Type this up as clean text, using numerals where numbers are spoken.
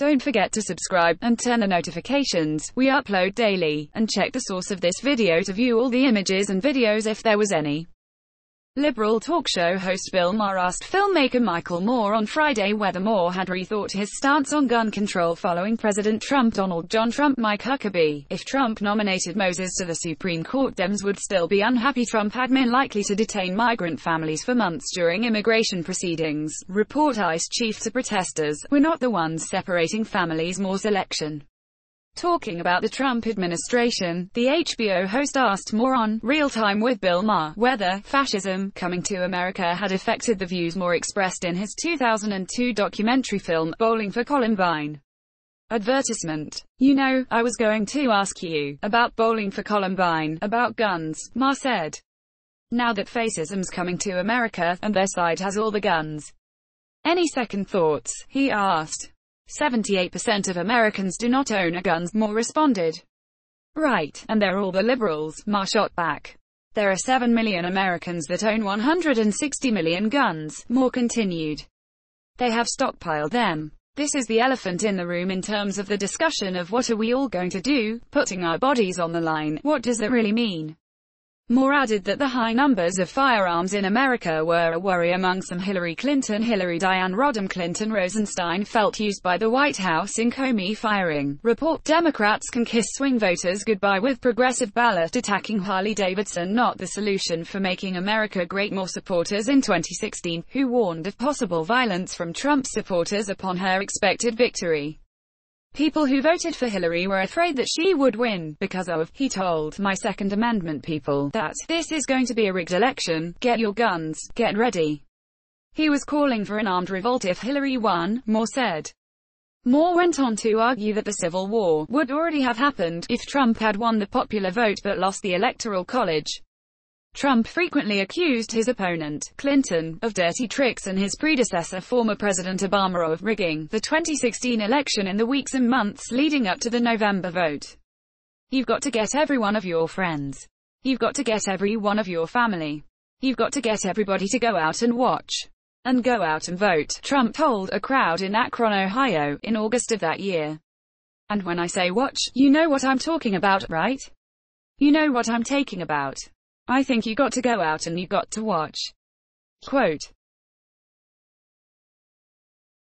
Don't forget to subscribe, and turn on notifications. We upload daily, and check the source of this video to view all the images and videos if there was any. Liberal talk show host Bill Maher asked filmmaker Michael Moore on Friday whether Moore had rethought his stance on gun control following President Trump, Donald John Trump, Mike Huckabee. If Trump nominated Moses to the Supreme Court, Dems would still be unhappy. Trump admin likely to detain migrant families for months during immigration proceedings, report ICE chief to protesters. We're not the ones separating families. Moore's election. Talking about the Trump administration, the HBO host asked Moore on Real Time with Bill Maher whether fascism coming to America had affected the views Moore expressed in his 2002 documentary film, Bowling for Columbine. Advertisement. You know, I was going to ask you about Bowling for Columbine, about guns, Maher said. Now that fascism's coming to America, and their side has all the guns. Any second thoughts, he asked. 78% of Americans do not own a gun, Moore responded. Right, and they're all the liberals, Maher shot back. There are 7 million Americans that own 160 million guns, Moore continued. They have stockpiled them. This is the elephant in the room in terms of the discussion of what are we all going to do, putting our bodies on the line, what does that really mean? Moore added that the high numbers of firearms in America were a worry among some Hillary Clinton, Hillary Diane Rodham Clinton, Rosenstein felt used by the White House in Comey firing. Report Democrats can kiss swing voters goodbye with progressive ballot attacking Harley Davidson not the solution for making America great. Moore supporters in 2016, who warned of possible violence from Trump supporters upon her expected victory. People who voted for Hillary were afraid that she would win, because of, he told, my Second Amendment people, that, this is going to be a rigged election, get your guns, get ready. He was calling for an armed revolt if Hillary won, Moore said. Moore went on to argue that the Civil War would already have happened, if Trump had won the popular vote but lost the Electoral College. Trump frequently accused his opponent, Clinton, of dirty tricks and his predecessor former President Obama of rigging the 2016 election in the weeks and months leading up to the November vote. You've got to get every one of your friends. You've got to get every one of your family. You've got to get everybody to go out and watch. And go out and vote, Trump told a crowd in Akron, Ohio, in August of that year. And when I say watch, you know what I'm talking about, right? You know what I'm talking about. I think you got to go out and you got to watch. Quote.